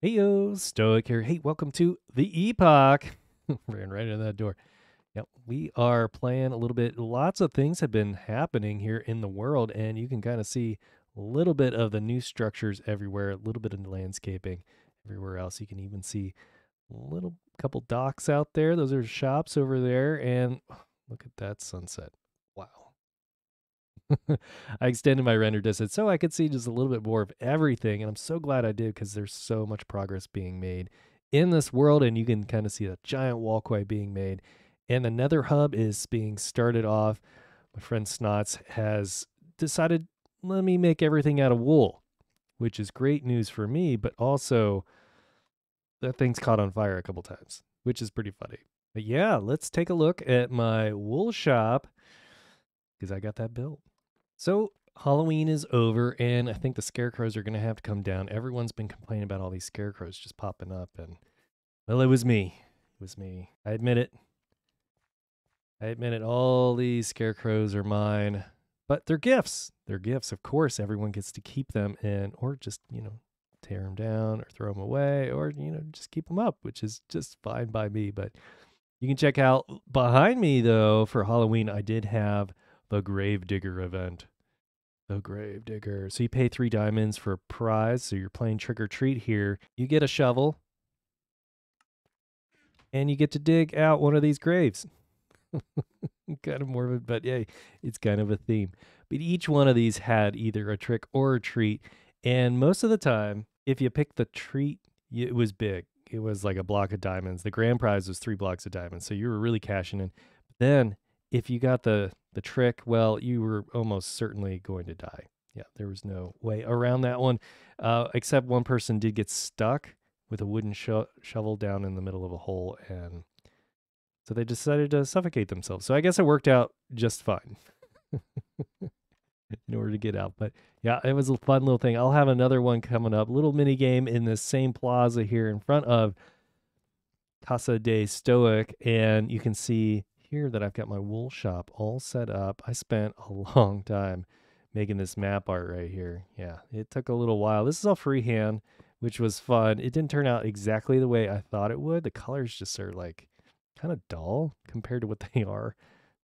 Hey yo, Stoic here. Hey, welcome to The Epoch. Ran right into that door. Yep, we are playing a little bit. Lots of things have been happening here in the world, and you can kind of see a little bit of the new structures everywhere, a little bit of landscaping everywhere else. You can even see a little couple docks out there. Those are shops over there, and look at that sunset. Wow. I extended my render distance so I could see just a little bit more of everything, and I'm so glad I did because there's so much progress being made in this world, and you can kind of see that giant walkway being made. And the Nether Hub is being started off. My friend Snots has decided, let me make everything out of wool, which is great news for me, but also that thing's caught on fire a couple times, which is pretty funny. But yeah, let's take a look at my wool shop because I got that built. So Halloween is over, and I think the scarecrows are going to have to come down. Everyone's been complaining about all these scarecrows just popping up, and well, it was me. It was me. I admit it. I admit it. All these scarecrows are mine, but they're gifts. They're gifts. Of course, everyone gets to keep them, and or just, you know, tear them down or throw them away, or, you know, just keep them up, which is just fine by me. But you can check out behind me, though, for Halloween, I did have the Gravedigger event. The Gravedigger. So you pay 3 diamonds for a prize. So you're playing trick or treat here. You get a shovel. And you get to dig out one of these graves. Kind of morbid, but yeah, it's kind of a theme. But each one of these had either a trick or a treat. And most of the time, if you picked the treat, it was big. It was like a block of diamonds. The grand prize was 3 blocks of diamonds. So you were really cashing in. But then if you got the trick, well, you were almost certainly going to die. Yeah, there was no way around that one, except one person did get stuck with a wooden shovel down in the middle of a hole, and so they decided to suffocate themselves. So I guess it worked out just fine in order to get out. But yeah, it was a fun little thing. I'll have another one coming up, little mini game in this same plaza here in front of Casa de Stoic, and you can see here that I've got my wool shop all set up. I spent a long time making this map art right here. Yeah, it took a little while. This is all freehand, which was fun. It didn't turn out exactly the way I thought it would. The colors just are like kind of dull compared to what they are,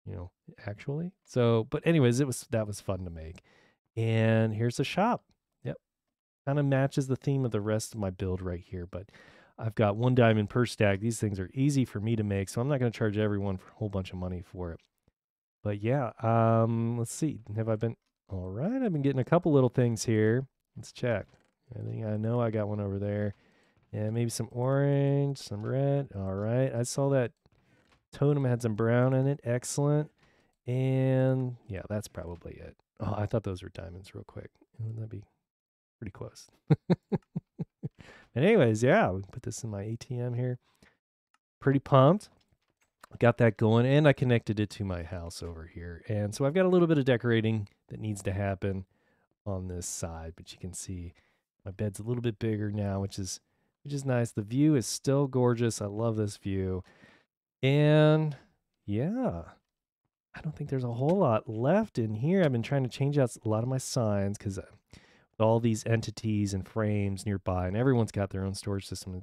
you know, actually. So, but anyways, that was fun to make. And here's the shop. Yep. Kind of matches the theme of the rest of my build right here, but I've got 1 diamond per stack. These things are easy for me to make, so I'm not going to charge everyone for a whole bunch of money for it. But yeah, let's see. Have I been... All right, I've been getting a couple little things here. Let's check. I think I know I got one over there. Yeah, maybe some orange, some red. All right, I saw that totem had some brown in it. Excellent. And yeah, that's probably it. Oh, I thought those were diamonds real quick. Wouldn't that be pretty close? And anyways, yeah, we can put this in my ATM here. Pretty pumped. Got that going, and I connected it to my house over here. And so I've got a little bit of decorating that needs to happen on this side, but you can see my bed's a little bit bigger now, which is nice. The view is still gorgeous. I love this view. And yeah, I don't think there's a whole lot left in here. I've been trying to change out a lot of my signs because all these entities and frames nearby, and everyone's got their own storage system.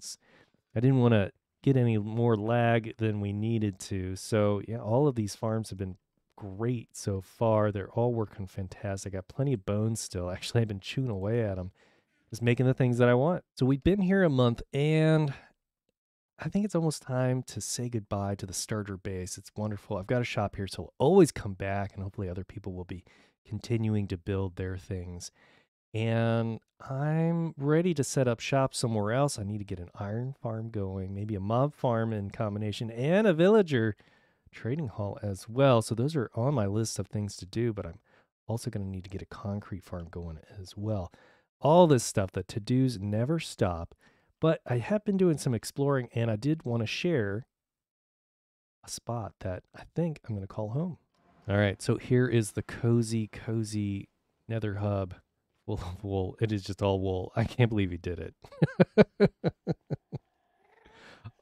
I didn't want to get any more lag than we needed to. So yeah, all of these farms have been great so far. They're all working fantastic. I got plenty of bones still. Actually, I've been chewing away at them, just making the things that I want. So we've been here a month, and I think it's almost time to say goodbye to the starter base. It's wonderful. I've got a shop here, so I'll always come back, and hopefully other people will be continuing to build their things. And I'm ready to set up shop somewhere else. I need to get an iron farm going, maybe a mob farm in combination, and a villager trading hall as well. So those are on my list of things to do, but I'm also going to need to get a concrete farm going as well. All this stuff, the to-dos never stop, but I have been doing some exploring, and I did want to share a spot that I think I'm going to call home. All right, so here is the cozy Nether Hub. Wool. It is just all wool. I can't believe he did it.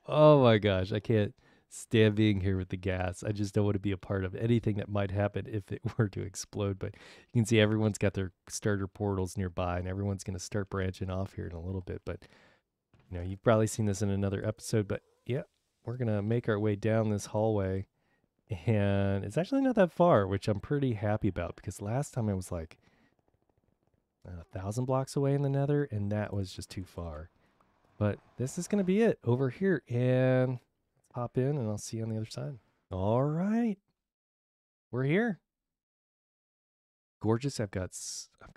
Oh my gosh, I can't stand being here with the gas. I just don't want to be a part of anything that might happen if it were to explode. But you can see everyone's got their starter portals nearby, and everyone's going to start branching off here in a little bit. But You know, you've probably seen this in another episode, but yeah, we're going to make our way down this hallway. And it's actually not that far, which I'm pretty happy about, because last time I was like 1,000 blocks away in the Nether, and that was just too far. But this is going to be it over here, and let's hop in and I'll see you on the other side. All right, we're here. Gorgeous. I've got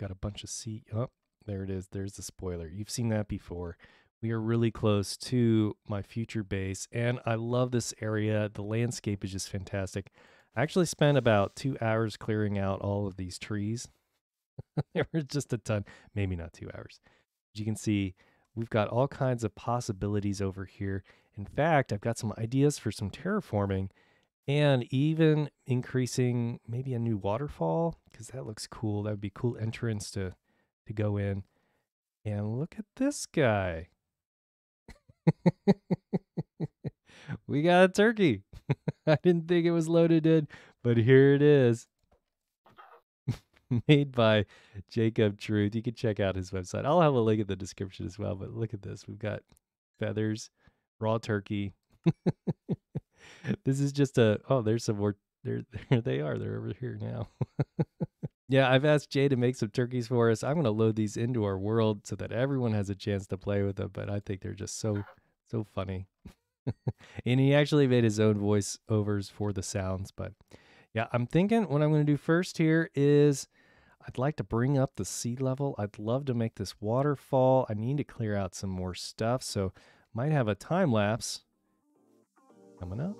a bunch of sea. Oh, there it is. There's the spoiler. You've seen that before. We are really close to my future base, and I love this area. The landscape is just fantastic. I actually spent about 2 hours clearing out all of these trees. There were just a ton, maybe not 2 hours. As you can see, we've got all kinds of possibilities over here. In fact, I've got some ideas for some terraforming and even increasing maybe a new waterfall, because that looks cool. That would be a cool entrance to go in. And look at this guy. We got a turkey. I didn't think it was loaded in, but here it is. Made by JayCubTruth. You can check out his website. I'll have a link in the description as well, but look at this. We've got feathers, raw turkey. This is just oh, there's some more. There they are. They're over here now. Yeah, I've asked Jay to make some turkeys for us. I'm going to load these into our world so that everyone has a chance to play with them, but I think they're just so funny. And he actually made his own voiceovers for the sounds. But yeah, I'm thinking what I'm going to do first here is I'd like to bring up the sea level. I'd love to make this waterfall. I need to clear out some more stuff, so might have a time lapse coming up.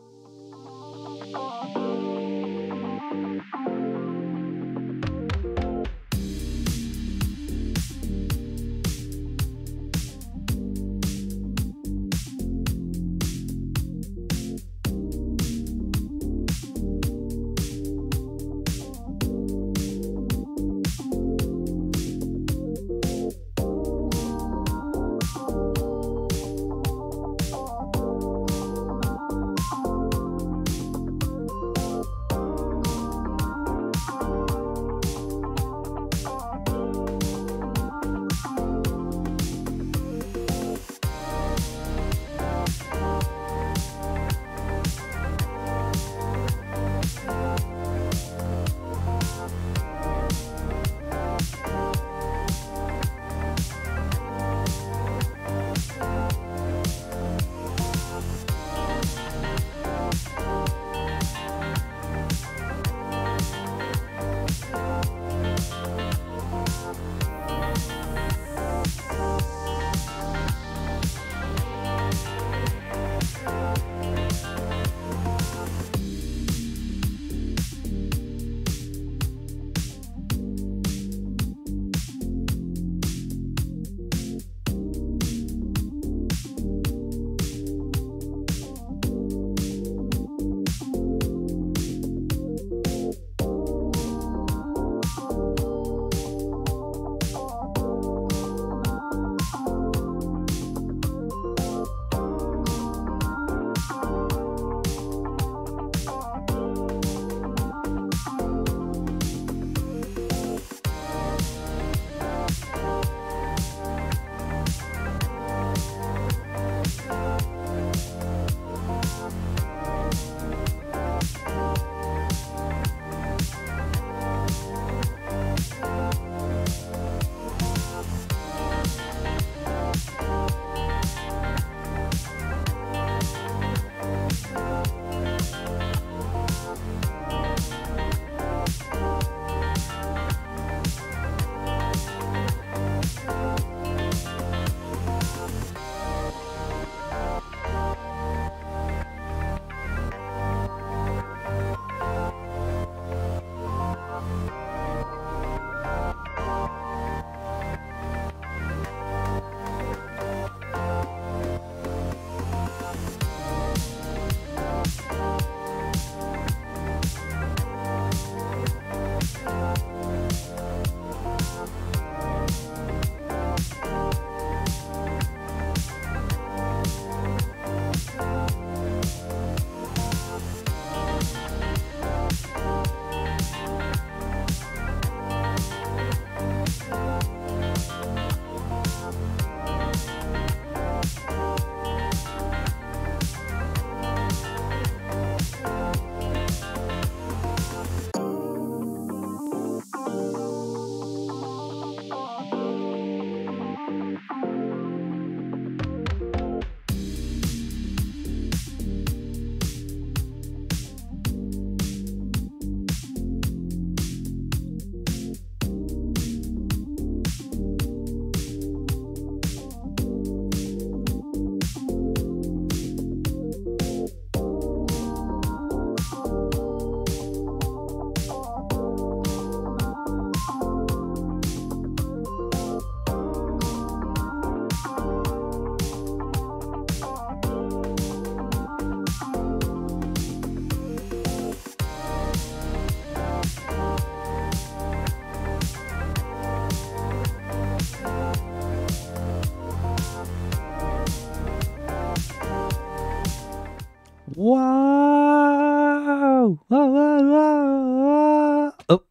Wow! La, la, la, la. Oh.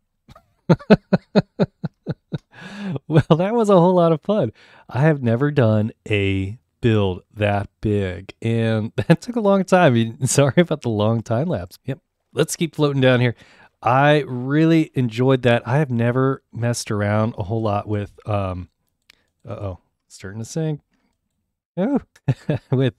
Well, that was a whole lot of fun. I have never done a build that big, and that took a long time. I mean, sorry about the long time lapse. Yep. Let's keep floating down here. I really enjoyed that. I have never messed around a whole lot with starting to sink. Oh, with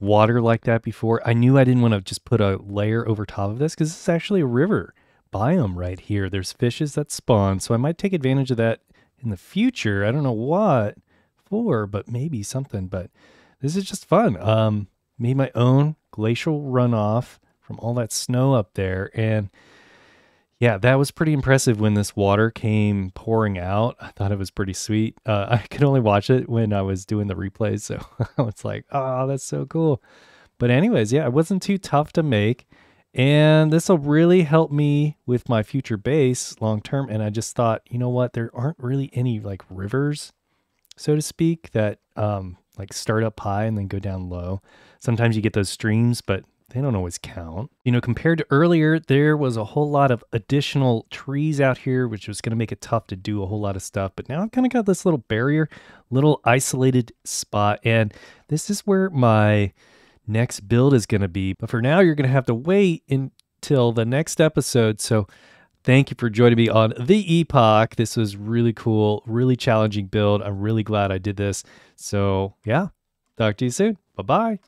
water like that before. I knew I didn't want to just put a layer over top of this because it's actually a river biome right here. There's fishes that spawn, so I might take advantage of that in the future. I don't know what for, but maybe something. But this is just fun. Made my own glacial runoff from all that snow up there, and yeah, that was pretty impressive when this water came pouring out. I thought it was pretty sweet. I could only watch it when I was doing the replays, so I was like, oh, that's so cool. But anyways, yeah, it wasn't too tough to make, and this will really help me with my future base long term. And I just thought, you know what, there aren't really any like rivers, so to speak, that like start up high and then go down low. Sometimes you get those streams, but they don't always count. You know, compared to earlier, there was a whole lot of additional trees out here, which was going to make it tough to do a whole lot of stuff. But now I've kind of got this little barrier, little isolated spot. And this is where my next build is going to be. But for now, you're going to have to wait until the next episode. So thank you for joining me on The Epoch. This was really cool, really challenging build. I'm really glad I did this. So yeah, talk to you soon. Bye-bye.